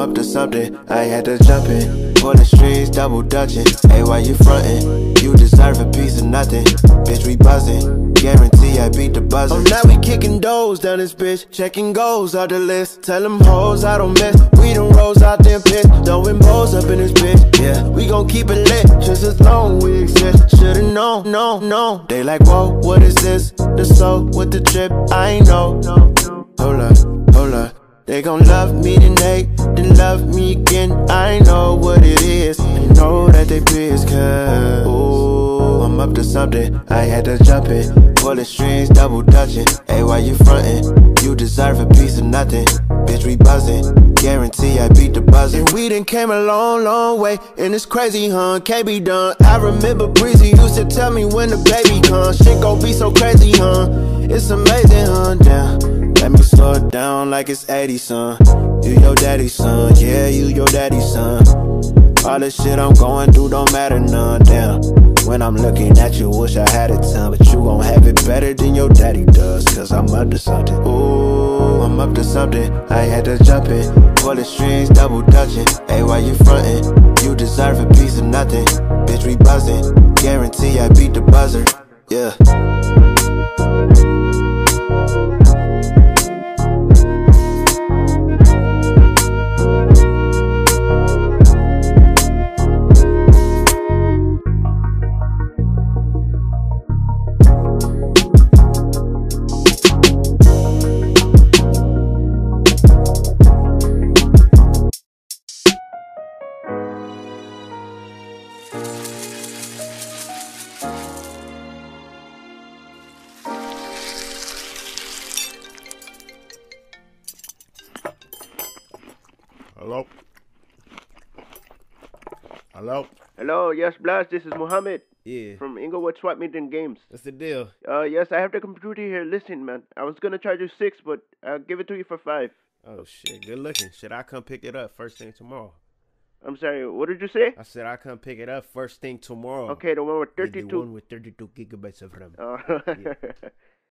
Up to something, I had to jump in. For the streets, double dutching. Hey, why you frontin'? You deserve a piece of nothing. Bitch, we buzzin'. Guarantee I beat the buzzer. Oh, now we kicking doors down this bitch. Checking goals off the list. Tell them hoes I don't miss. We done rolls out them pits. Throwing balls up in this bitch. Yeah, we gon' keep it lit. Just as long we exist. Should've known, no. They like, whoa, what is this? The soul with the drip, I ain't know. Hold up. They gon' love me tonight, then love me again. I know what it is, I know that they please. Cause, ooh, I'm up to something, I had to jump in. Pulling strings, double dutching. Hey, why you frontin'? You deserve a piece of nothing. Bitch, we buzzin', guarantee I beat the buzzer. And we done came a long way, and it's crazy, huh, can't be done. I remember Breezy used to tell me when the baby comes. Shit gon' be so crazy, huh, it's amazing, huh, damn. Let me slow it down like it's 80, son. You your daddy's son, yeah, you your daddy's son. All the shit I'm going through don't matter none, damn. When I'm looking at you, wish I had a ton. But you gon' have it better than your daddy does, cause I'm up to something. Ooh, I'm up to something, I had to jump in. Pulling strings, double dutching. Hey, why you frontin'? You deserve a piece of nothing. Bitch, we buzzin', guarantee I beat the buzzer, yeah. Hello, yes, Blast, this is Mohammed. Yeah. From Inglewood Swap Meet and Games. What's the deal? Yes, I have the computer here. Listen, man, I was gonna charge you 6, but I'll give it to you for 5. Oh, shit, good looking. Should I come pick it up first thing tomorrow? I'm sorry, what did you say? I said I'll come pick it up first thing tomorrow. Okay, the one with 32. The one with 32 gigabytes of RAM. Oh. Yeah.